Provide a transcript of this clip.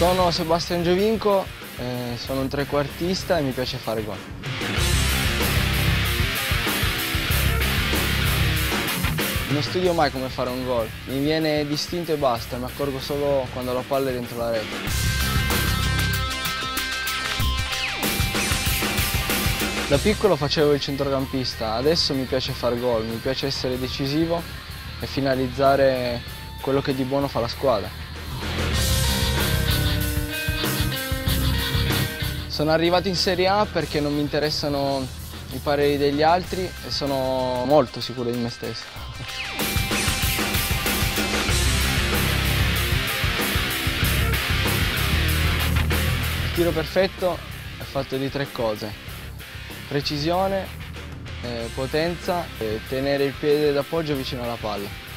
Sono Sebastian Giovinco, sono un trequartista e mi piace fare gol. Non studio mai come fare un gol, mi viene distinto e basta, mi accorgo solo quando la palla è dentro la rete. Da piccolo facevo il centrocampista, adesso mi piace fare gol, mi piace essere decisivo e finalizzare quello che di buono fa la squadra. Sono arrivato in Serie A perché non mi interessano i pareri degli altri e sono molto sicuro di me stesso. Il tiro perfetto è fatto di tre cose: precisione, potenza e tenere il piede d'appoggio vicino alla palla.